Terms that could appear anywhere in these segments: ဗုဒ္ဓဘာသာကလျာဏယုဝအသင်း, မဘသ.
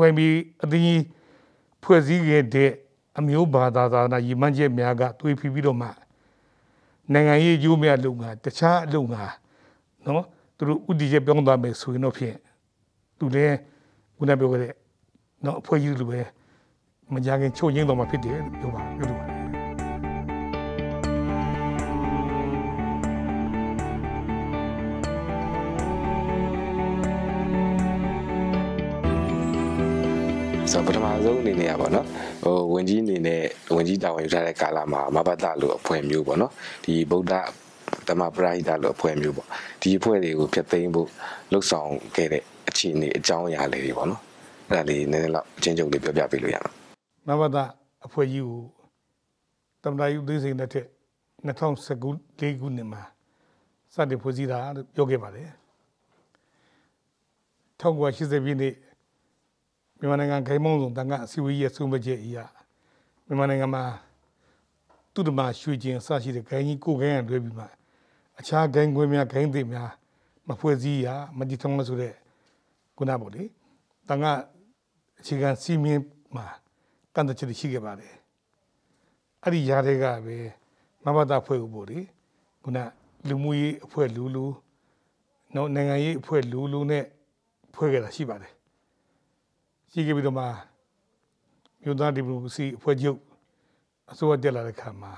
ဝင်ပြီးအသင်းဖွဲ့စည်းခဲ့တဲ့အမျိုးဘာသာသာနာရည်မှန်းချက်များကသွေးဖီပြီးတော့မှနိုင်ငံရေးအကျိုးများလုပ်ငါတခြားအလုပ်ငါနော်သူတို့ဥတီချက်ပြောင်းသွားမယ်ဆိုရင်တော့ဖြင့်သူလည်းခုနပြောခဲ့တဲ့နော်အဖွဲ့ကြီးလိုပဲမကြခင်ချုပ်ငင်းတော့မှဖြစ်တယ်ပြောပါပြောလို့ဆိုတော့ပထမဆုံးအနေနဲ့ရပါတော့ဟိုဝင်ကြီးအနေနဲ့ဝင်ကြီးတာဝန်ယူထားတဲ့ကာလမှာမဘာသာလို့အဖွဲ့မျိုးပေါ့နော်ဒီဗုဒ္ဓဓမ္မပရိဟိတလို့အဖွဲ့မျိုးပေါ့ဒီအဖွဲ့တွေကိုဖျက်သိမ်းဖို့လှုပ်ဆောင်ခဲ့တဲ့အခြေအနေအကြောင်းအရာလေးတွေပေါ့နော်အဲ့ဒါလေးနည်းနည်းလောက်အချင်းချင်းလေးပြောပြပေးလို့ရမှာမဘာသာအဖွဲ့ကြီးကိုတမ္ဍာယုသိစိန်တဲ့2019ခုနှစ်မှာစတင်ဖွဲ့စည်းတာလို့ပြောခဲ့ပါတယ်1980ပြည့်နှစ်မြန်မာနိုင်ငံခိုင်မုံဆောင်တန်ခါအစည်းအဝေးရဲ့ဆုံးဖြတ်ချက်အရမြန်မာနိုင်ငံမှာသူတမရွှေကျင်အစရှိတဲ့ဂိုင်းကြီးကိုဂိုင်းရံတွဲပြီးမှအခြားဂိုင်းခွေများဂိုင်းတွေများမဖွဲ့စည်းရမတည်ထောင်လို့ဆိုတဲ့ခုနပေါ့လေတန်ခါအခြေခံစီမင်းမှာကန့်သတ်ချက်ရှိခဲ့ပါတယ်အဲ့ဒီຢာတွေကပဲမဘာသာဖွဲ့ဖို့ပေါ့လေခုနလူမှုရေးအဖွဲ့လူနောက်နိုင်ငံရေးအဖွဲ့လူနဲ့ဖွဲ့ခဲ့တာရှိပါတယ်ရှိခဲ့ပြီးတော့မှမြို့သားဒီမိုကရေစီအဖွဲ့ချုပ်အစိုးရတက်လာတဲ့ခါမှာ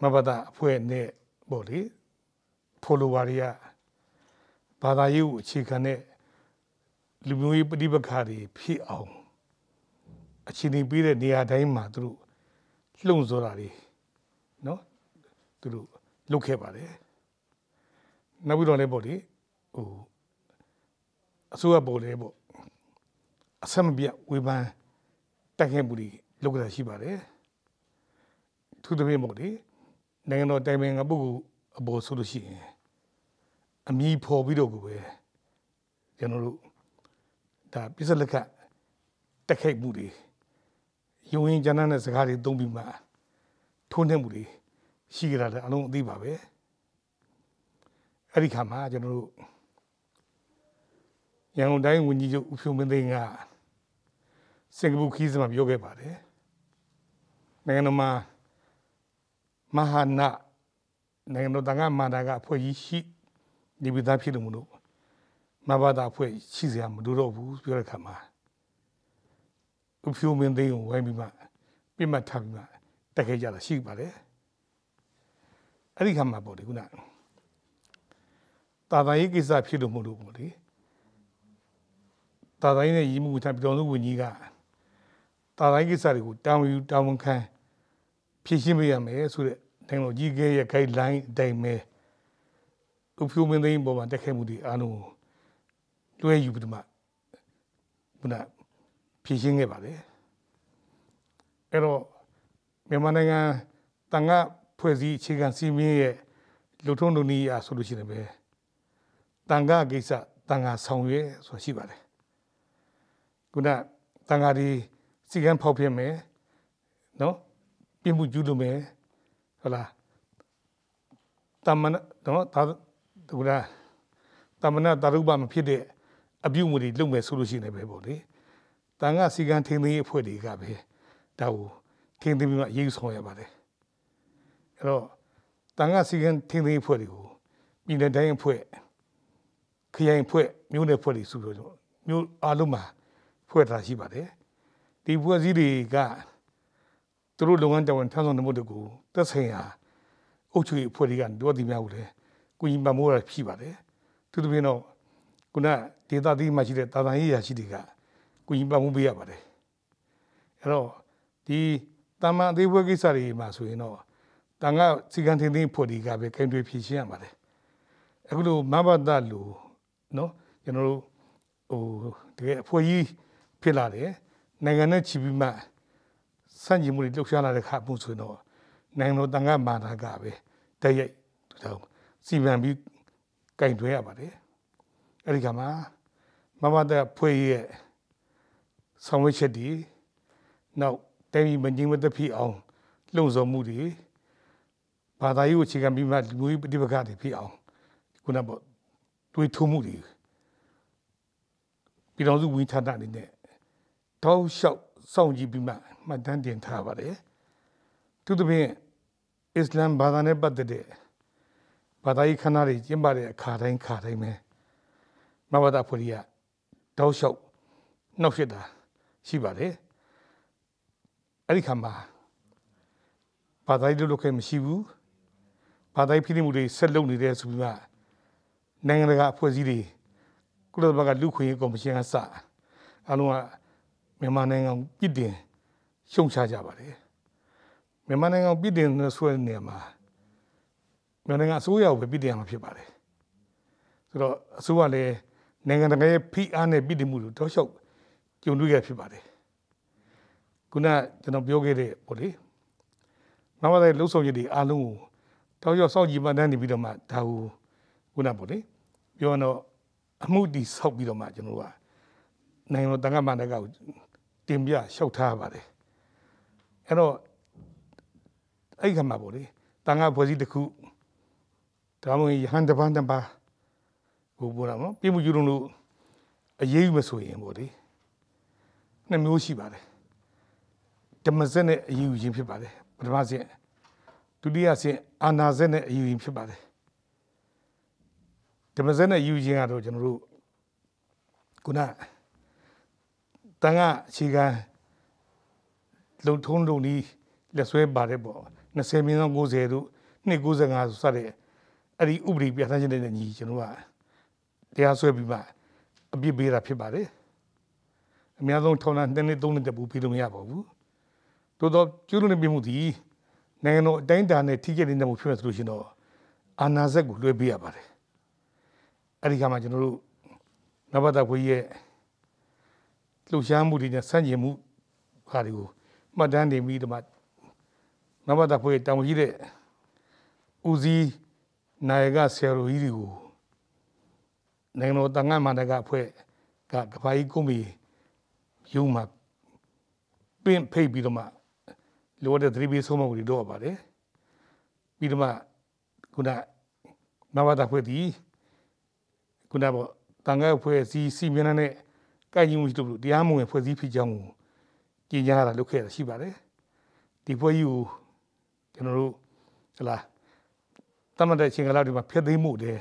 မဘာသာအဖွဲ့နဲ့ပေါ့လေ follower တွေကဘာသာရေးကိုအခြေခံတဲ့လူမျိုးရေးပဋိပက္ခတွေဖြစ်အောင်အခြေအနေပေးတဲ့နေရာတိုင်းမှာသူတို့လှုံ့ဆော်တာတွေနော်သူတို့လုပ်ခဲ့ပါတယ်နောက်ပြီးတော့လည်းပေါ့လေဟိုအစိုးရပေါ်လေပေါ့အဆင်မပြေဝေဖန်တိုက်ခိုက်မှုတွေလုပ်ကြတာရှိပါတယ်သူတပည့်မို့လေနိုင်ငံတော်တိုင်ပင်ခံပုဂ္ဂိုလ်အပေါ်ဆိုလို့ရှိရင်အမီးဖော်ပြီးတော့ကိုပဲကျွန်တော်တို့ဒါပြစ်လက်ခတ်တိုက်ခိုက်မှုတွေယုံရင်ကျန်တဲ့စကားတွေသုံးပြီးမှထိုးနှက်မှုတွေရှိကြတာလည်းအလုံးအသိပါပဲအဲ့ဒီခါမှာကျွန်တော်တို့ရန်ကုန်တိုင်းဝန်ကြီးချုပ်ဦးဖြိုးမင်းသိန်းကစင်ကာပူခီးစမှာပြောခဲ့ပါတယ်နိုင်ငံတော်မှာမဟာနာနိုင်ငံတော်တန်ခါမဟာနာကအဖွဲ့ကြီးရှိနေပြည်တော်ဖြစ်လို့မလို့မဘာသာအဖွဲ့ရှိစရာမလိုတော့ဘူးပြောတဲ့ခါမှာဦးဖြိုးမင်းသိန်းကိုဝိုင်းပြီးမှပြစ်မှတ်ထားပြီးမှတက်ခဲ့ကြတာရှိပါတယ်အဲ့ဒီခါမှာပေါ့လေခုနတာတာရေးကိစ္စဖြစ်လို့မလို့ပေါ့လေတာတိုင်းနဲ့ရည်မှုထပ်ပြောင်းလို့ဝန်ကြီးကတာတိုင်းကိစ္စတွေကိုတာဝန်ယူတာဝန်ခံဖြည့်ရှင်းပေးရမယ်ဆိုတဲ့နိုင်ငံတော်ကြီးရဲ့ guideline အတိုင်းပဲဥပဒေမင်းသိန်းပေါ်မှာတက်ခဲ့မှုတွေအားလုံးတွဲယူပြီးတော့မှခုနဖြည့်ရှင်းခဲ့ပါလေအဲ့တော့မြန်မာနိုင်ငံတန်ခါဖွဲ့စည်းအခြေခံစီမင်းရဲ့လူထုလူနည်းအားဆိုလို့ရှိရင်ပဲတန်ခါကိစ္စတန်ခါဆောင်ရွက်ဆိုတာရှိပါတယ်ခုနတန်ခါဒီစီကံဖောက်ပြမယ်နော်ပြမှုကျူးလို့မယ်ဟုတ်လားတမနာနော်ဒါခုနတမနာတရုပမဖြစ်တဲ့အပြုမှုတွေလုပ်မယ်ဆိုလို့ရှိနေပဲပေါ့လေတန်ခါစီကံထိန်းသိမ်းရေးအဖွဲ့တွေကပဲဒါကိုထိန်းသိမ်းပြီးမှအရေးယူဆောင်ရပါတယ်အဲ့တော့တန်ခါစီကံထိန်းသိမ်းရေးအဖွဲ့တွေကိုပြည်နယ်တိုင်းအဖွဲ့ခရိုင်အဖွဲ့မြို့နယ်အဖွဲ့တွေစုလို့မြို့အားလုံးမှာဖွဲ့ထားရှိပါတယ်ဒီဖွဲ့စည်းတွေကသူတို့လုပ်ငန်းတာဝန်ထမ်းဆောင်မှုတွေကိုသက်ဆိုင်ရာအုပ်ချုပ်ရေးအဖွဲ့တွေကတို့ဒီများကိုလည်းကုညီပံ့ပိုးရဖြစ်ပါတယ်သူတို့ပြင်တော့ခုနဒေသသီးမှရှိတဲ့တာဝန်ရေးရာရှိတွေကကုညီပံ့ပိုးပေးရပါတယ်အဲ့တော့ဒီတာမန်အသေးပွဲကိစ္စတွေမှာဆိုရင်တော့တန်ခါစီကံထိန်းသိမ်းဖွဲ့တွေကပဲကင်တွေဖြည့်ရှင်းရပါတယ်အခုလိုမဘာသာလိုနော်ကျွန်တော်တို့ဟိုတကယ်အဖွဲ့ကြီးဖြစ်လာတယ်နိုင်ငံနဲ့ချီပြီးမှစန့်ကျင်မှုတွေလှုပ်ရှားလာတဲ့ခါမှုဆိုတော့နိုင်ငံတော်တန်ခါမဟာနာကပဲတိုက်ရိုက်စီမံပြီးကင်တွဲရပါတယ်အဲ့ဒီကမှာမဘာသာဖွဲ့ရဲ့ဆောင်ရွက်ချက်တွေနောက်တိုင်းပြည်မငြိမ်မသက်ဖြစ်အောင်လှုံ့ဆော်မှုတွေဘာသာရေးကိုအခြေခံပြီးမှလူမျိုးရေးပဋိပက္ခတွေဖြစ်အောင်ခုနကပေါ့တွေးထုံးမှုတွေ ပြည်ထောင်စုဝန်ကြီးဌာနအနေနဲ့တောက်လျှောက်စောင့်ကြည့်ပြီးမှမှတ်တမ်းတင်ထားပါတယ်သူတို့ဖြင့်အစ္စလာမ်ဘာသာနဲ့ပတ်သက်တဲ့ဘာသာရေးခဏတွေကျင်းပတဲ့အခါတိုင်းပဲမဘာသာဖွယ်ရတောက်လျှောက်နှောက်ရတာရှိပါတယ်အဲ့ဒီခါမှာဘာသာရေးလုပ်ခဲ့မရှိဘူးဘာသာရေးဖိနှိပ်မှုတွေဆက်လုပ်နေတဲ့ဆိုပြီးမှနိုင်ငံတကာအဖွဲ့အစည်းတွေကုလသမဂ္ဂလူ့ခွင့်ရေးကော်မရှင်ကစအလုံးကမြန်မာနိုင်ငံပြည်တင်ရှုံချကြပါတယ်မြန်မာနိုင်ငံပြည်တင်ဆွဲနေမှာမြန်မာနိုင်ငံအစိုးရကိုပဲပြည်တင်ရမှာဖြစ်ပါတယ်ဆိုတော့အစိုးရလည်းနိုင်ငံတကာရဲ့ဖိအားနဲ့ပြည်တင်မှုတွေတောက်လျှောက်ကျုံတွေ့ရဖြစ်ပါတယ်ခုနကျွန်တော်ပြောခဲ့တဲ့ပေါ့လေနောက်ပိုင်းလှုပ်ဆောင်ရည်တွေအားလုံးကိုတောက်လျှောက်စောင့်ကြည့်မှတ်တမ်းနေပြီးတော့မှဒါကိုခုနပေါ့လေပြောတော့အမှုတီဆောက်ပြီးတော့မှကျွန်တော်ကနိုင်ငံတော်တန်ခါမှန်တဲ့ကောက်တင်ပြလျှောက်ထားပါတယ်အဲ့တော့အဲ့ခါမှာပေါ့လေတန်ခါဖွဲ့စည်းတစ်ခုဒါမှမဟုတ်ရဟန်းတပန်းဟိုပေါ်တော့နော်ပြည်မှုယူလို့အရေးယူမဆိုရင်ပေါ့လေနှစ်မျိုးရှိပါတယ်ဓမ္မစက်နဲ့အရေးယူခြင်းဖြစ်ပါတယ်ပထမစက်ဒုတိယစက်အာနာစက်နဲ့အရေးယူခြင်းဖြစ်ပါတယ်ဓမ္မစက်နဲ့ယူခြင်းကတော့ကျွန်တော်တို့ခုနတန်ခါအခြေခံလုံထုံးလုံနည်းလက်ဆွဲပါတယ်ပေါ့20 90တို့295ဆိုစတဲ့အဲ့ဒီဥပဒေပြဋ္ဌာန်းချက်နဲ့ညီကျွန်တော်ကတရားဆွဲပြီးမှအပြစ်ပေးတာဖြစ်ပါတယ်အများဆုံးထောင်ဒဏ်2 နှစ် 3 နှစ်တပူပေးလို့မရပါဘူးတိုးတော့ကျူးလွန်နေပြမှုသည်နိုင်ငံတော်အတိုင်းအတာနဲ့ထိကျက်နေတဲ့မှုဖြစ်မှာဆိုလို့ရှိရင်တော့အာဏာစက်ကိုလွှဲပေးရပါတယ်အဲ့ဒီခါမှာကျွန်တော်တို့နဘာသာခွေးရဲ့လှုပ်ရှားမှုတွေနဲ့ဆန့်ကျင်မှုဟာတွေကိုမှတ်တမ်းတင်ပြီးတော့နဘာသာခွေးတောင်ကြီးတဲ့ဦးစီးနိုင်ကဆရာတော်ကြီးတွေကိုနိုင်ငံတော်တန်ခါမှန်တဲ့အဖွဲ့ကကဘာကြီးကုမ္ပဏီရုံးမှာပင့်ဖိတ်ပြီးတော့မှလိုတဲ့သတိပေးဆုံးမတွေတော့ပါတယ်ပြီးတော့မှခုနနဘာသာခွေးဒီခုနကတန်ခါဖွဲ့စည်းစီမံနဲ့ကိုင်ကြီးမှုတို့တရားမဝင်ဖွဲ့စည်းဖြစ်ကြောင်းကိုကြေညာတာလုပ်ခဲ့တာရှိပါတယ်ဒီဖွဲ့ကြီးကိုကျွန်တော်တို့ဟလာတမန်တော်ရှင်ကလာဒီမှာဖျက်သိမ်းမှုတယ်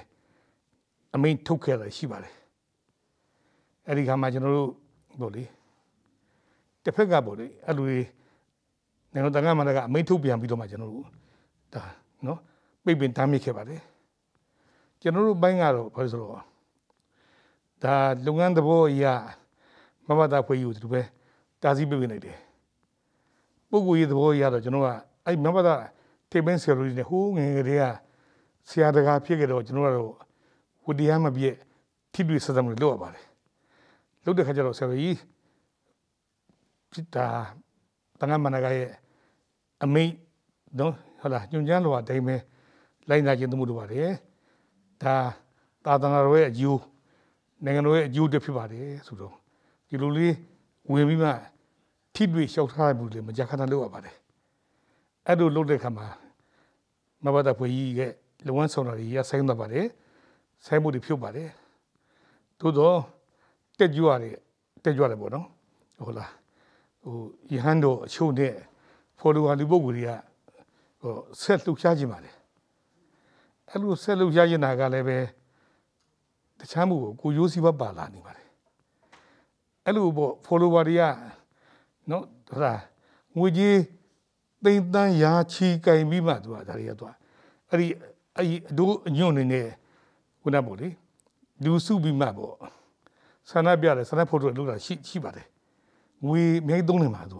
အမိန့်ထုတ်ခဲ့တာရှိပါတယ်အဲ့ဒီခါမှာကျွန်တော်တို့ပေါ့လေတစ်ဖက်ကပေါ့လေအဲ့လိုတွေနိုင်ငံတော်တန်ခါမှန်တဲ့အမိန့်ထုတ်ပြန်ပြီးတော့မှကျွန်တော်တို့ဒါနော်ပိတ်ပင်တားမြစ်ခဲ့ပါတယ်ကျွန်တော်တို့ဘိုင်းကတော့ဘာလို့ဆိုတော့ဒါလုပ်ငန်းသဘောအရမဘာသာဖွေးယူသူပဲတာစီပေးနေတယ်ပုဂ္ဂိုလ်ရေးသဘောအရတော့ကျွန်တော်ကအဲ့မဘာသာထိပ်ပင်းဆရာလူကြီးနဲ့ဟိုးငယ်ကလေးကဆရာတကာဖြစ်ခဲ့တော့ကျွန်တော်ကတော့ဝတရားမပြည့်ထိတွေ့ဆက်ဆံမှုလုပ်ရပါတယ်လုပ်တဲ့ခါကျတော့ဆရာကြီးဖြစ်တာတန်ခါမန္တကရဲ့အမိတ်နော်ဟုတ်လားညွန်ကျန်းလိုအတိုင်းပဲလိုင်းစားခြင်းသမှုတို့ပါတယ်ဒါသာသနာတော်ရဲ့အကျိုးနိုင်ငံတော်ရဲ့အကျိုးတွေဖြစ်ပါတယ်ဆိုတော့ဒီလိုလေးဝင်ပြီးမှထိတွေ့လျှောက်ထားမှုတွေမကြခဏလုပ်ရပါတယ်အဲ့လိုလုပ်တဲ့ခါမှာမဘာသာဖွေးကြီးရဲ့လဝန်းဆောင်တော်ကြီးရဆိုင်သွားပါတယ်ဆိုင်မှုတွေဖြုတ်ပါတယ်သို့တော့တက်ကြွရတယ်ပေါ့နော်ဟုတ်လားဟိုယဟန်တို့အချို့နဲ့ follower လူပုဂ္ဂိုလ်တွေကဟိုဆက်လှုပ်ရှားခြင်းပါတယ်အဲ့လိုဆက်လှုပ်ရှားခြင်းတာကလည်းပဲတခြားမှုကိုကိုရိုးစီးပွားပါလာနေပါတယ်အဲ့လိုပေါ့ follower တွေကနော်ဟုတ်လားငွေကြီးသိန်းတန်းရာချီကင်ပြီးမှသူကဒါတွေကတော့အဲ့ဒီအတို့အညွန့်နေနဲ့ခုနပေါ့လေလူစုပြီးမှပေါ့ဆန္ဒပြတယ်ဆန္ဒဖို့တော့လုပ်တာရှိပါတယ်ငွေအများကြီးသုံးနေမှာသူ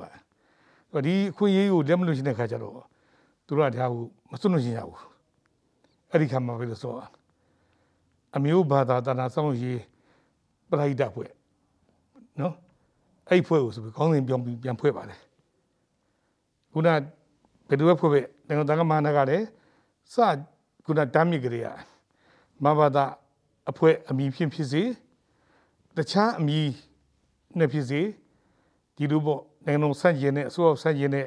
ကဒီအခွင့်အရေးကိုလက်မလွတ်ရှင်တဲ့ခါကျတော့သူတို့ကဒါကိုမစွန့်လို့ရှင်ရဘူးအဲ့ဒီခါမှာပဲလို့ဆိုအမျိုးဘာသာတဏ္ဍာဆောင်ရေးပရိဒတ်ဖွဲ့နော်အဲ့ဖွဲ့ကိုဆိုပြီးခေါင်းစဉ်ပြောင်းပြန်ဖွဲ့ပါလေခုနဘယ်သူပဲဖွဲ့ပဲနိုင်ငံတကာမဟာနာကလည်းစခုနတားမြစ်ကြရမဘာသာအဖွဲ့အမည်ဖြစ်စေတခြားအမည်နဲ့ဖြစ်စေဒီလိုပေါ့နိုင်ငံတော်ဆန့်ကျင်တဲ့အစိုးရဆန့်ကျင်တဲ့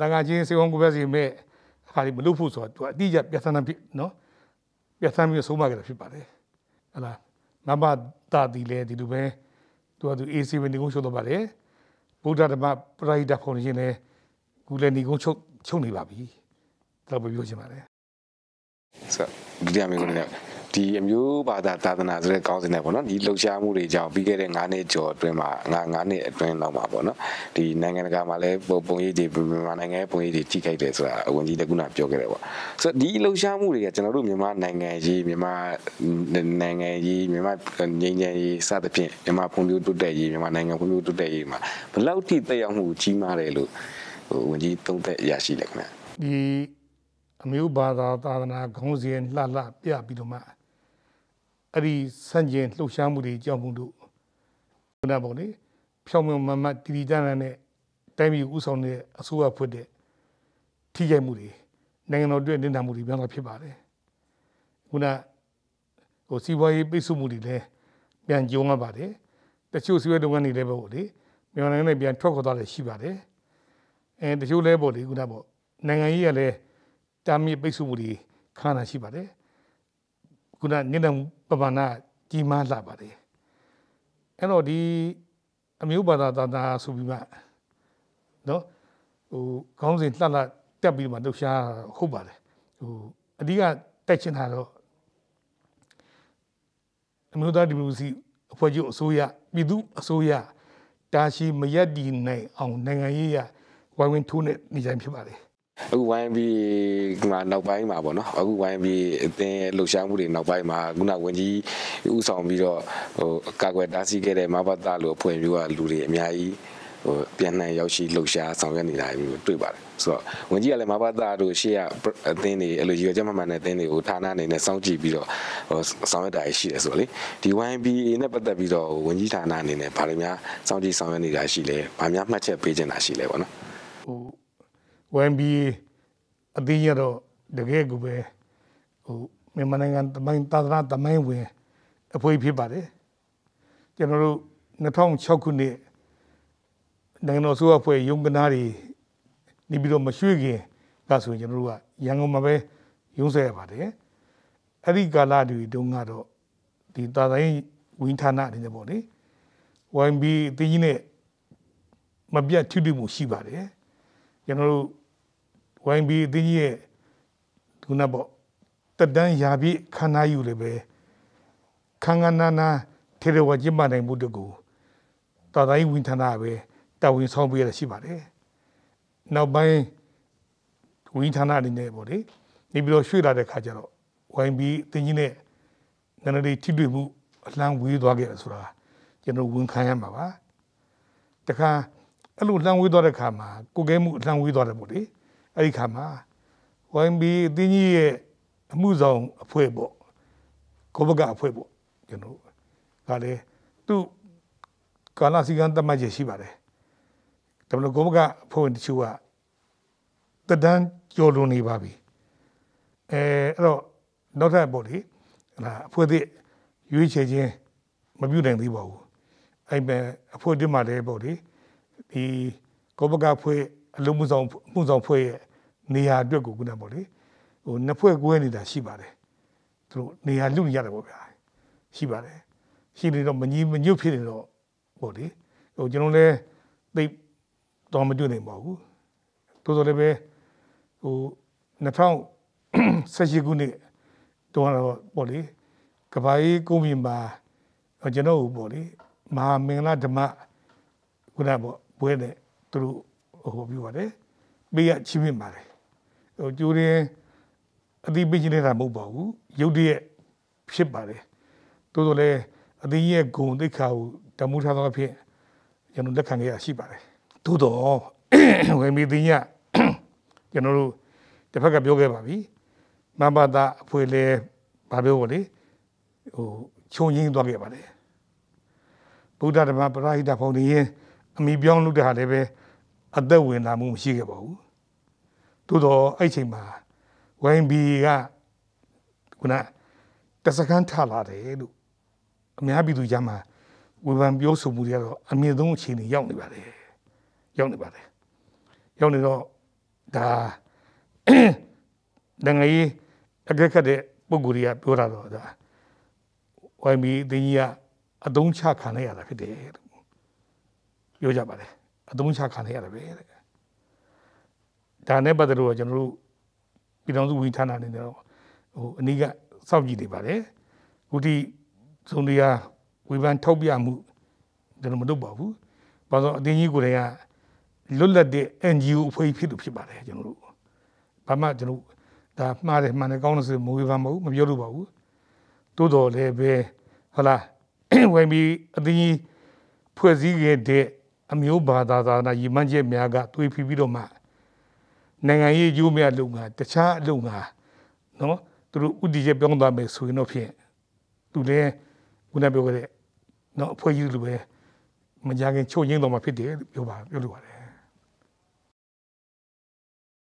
တန်ခါချင်းစေဝန်ကိုပဲစီမဲ့အခါဒီမလို့ဖို့ဆိုတော့သူအတိအကျပြဿနာဖြစ်နော်ပြဿနာမျိုးဆုံးမကြတာဖြစ်ပါလေဟလာမဘာသာဒီလေဒီလိုပဲ tua tu AC bên đi cũng số đó bà đấy, bố ra mà rai đạp con gì này, cứ lên đi cũng chốc chốc này bà bị, tao bị vô chứ mà đấy. Sao, đi làm gì con này? Thì em yêu bà ta ta na rồi câu gì này bọn nó đi lâu xa mua để giàu vì cái này ngán này chọt rồi mà ngán này rồi nó mà bọn nó thì nay ngày nào mà lấy bông gì thì mà nay ngày bông gì thì chỉ cái đấy rồi còn gì để cũng làm cho cái đấy bọn so đi lâu xa mua để cho nó đúng mà nay ngày gì mà nhẹ sao tập chuyện mà phong điêu tụt đây gì mà nay ngày phong điêu tụt đây mà mà lâu thì tây ông hồ chí mà đấy luôn còn gì tông tệ giá trị đấy mà đi em yêu bà ta ta na không riêng là bia bị đốm à Ari Sanjay Lushamuri Jamundu. Naboni, Pamma Tiridana, Tami Usone, Asua Pude, Tijamuri, Nangano Drenamuri, Bana Pibare. Una Osiway Bisumuri, Bian Jonga Bade, the shoes were the one in the body, Bian Bian Trokodale Shibade, and the shoe labori, Gunabo, Nangayale, Tami Bisumuri, Kana Shibade. Kuna nidang babana jima la bade. Eno di amiu bada dana subima. No, kongzin lala tabi mandusha hubade. Adiga tachin haro. Amiu da dibusi fojo soya bidu soya tashi mayadi nai on nangaiya wawin tunet nijam shibade. Uwambi mà nấu bánh mà bọn nó, uwambi tên lục sáng buổi nấu bánh mà cũng là quên gì, u xong bây giờ các quẹt đá xi cái này mà bắt ta lừa phơi bây giờ lừa để miếng tiền này yêu chi lục sáng xong cái này lại đối bạc, so quên gì là mà bắt ta lừa xia tên này lừa gì cho mà này tên này u thà na này này xong chỉ bây giờ xong cái đại xi rồi, thì uwambi này bắt ta bây giờ quên gì thà na này này phải miếng xong chỉ xong cái này đại xi này, phải miếng mà chơi bây giờ đại xi này bọn nó. When we a dinero de Gegube, me manangan the main way, a boy pibade. General Natong Chokuni Nanosua for Yunganari, Nibido Mashugi, Gasu Generua, Yangomabe, Yunzebade, Ari Galadi Dungado, the Dadain Wintana in the body. When we dinner Mabia Tudimu Shibade, General. When we did ye do not then Yabi Kanayu Rebe Kanganana Terewajima and Budago Tadai Wintanabe, that we saw be a shibare. Now by Wintana in the body, maybe I'll shoot at the Kajaro. When we did ye none of Tidu along with Wagasura, General Wunkayama. The car along with the Kama, Kugemu along with the body. Ai cả mà, vậy bị tự nhiên mua dòng phơi bộ, có bao giờ phơi bộ, cho nó, cái đấy, tu, cái nào sinh ra tâm mà dễ xí vào đấy, tâm nó có bao giờ phơi được chưa, tất nhiên cho luôn đi vào đi, rồi nó ra bộ đấy, là phơi thì duy trì chứ, mà biểu tượng thì bảo, ai mà phơi được mà để bảo đấy, thì có bao giờ phơi lúc mua dòng phơi Nia do Gunaboli, or Napoe Guenida Shibare. Through Nia Lunia Shibare. She did not maneuver new pillow body, or generally they don't do them all. Totally, who Natao Sashiguni don't body, Kabai Gumimba, a general body, Ma Mena Dama Gunabo, Buene, through Obiwade, be a chimimare. Judy, a deep beginning at Mobile, you dear ship body. Totally, a dear goon, the cow, the Mutan of here, you know, the Kanga Shibare. Todo, when we dinner, you know, the Paga Yoga Babi, Mamba da Puele Babioli, who chonging doggy body. Buddha the map right upon the year, and me beyond look at the other wind I move Shigabo. Tudo aichima, wambi ya, kuna tasakan thala de lu, mihabi tu jama, wambi osu muriado, amir dong chini yauni bade, yauni do da, dangai agakah de buguria pura do da, wambi dini ya adong cha kane ya la kade. ပြောကြပါတယ်အသုံးချခံရတယ်ပဲတဲ့ဒါနဲ့ပတ်သက်လို့ကျွန်တော်တို့ပြည်ထောင်စုဝန်ကြီးဌာနအနေနဲ့တော့ဟိုအနည်းကစောင့်ကြည့်နေပါတယ်ခုထိစုံတရားဝေဖန်ထောက်ပြမှုကျွန်တော်မလုပ်ပါဘူးဘာလို့အတင်းကြီးကိုယ်တိုင်ကလွတ်လပ်တဲ့ NGO အဖွဲ့ဖြစ်လို့ဖြစ်ပါတယ်ကျွန်တော်တို့ဘာမှကျွန်တော်ဒါမှားတယ်မှန်တယ်ကောင်းလို့ဆိုမဝေဖန်မဟုတ်မပြောလို့ပါဘူးတိုးတော်လည်းပဲဟုတ်လားဝင်ပြီးအတင်းကြီးဖွဲ့စည်းခဲ့တဲ့အမျိုးဘာသာသာနာရည်မှန်းချက်များကတွေးဖီပြီးတော့မှနိုင်ငံရေးကျိုးများလုံငါတခြားအလုံငါနော်သူတို့ဥတီချက်ပြောင်းသွားမယ်ဆိုရင်တော့ဖြင့်သူလည်းခုနပြောခဲ့တဲ့နော်အဖွဲ့ကြီးလိုပဲမကြခင်ချုပ်ငင်းတော်မှာဖြစ်တယ်ပြောလို့ပါတယ်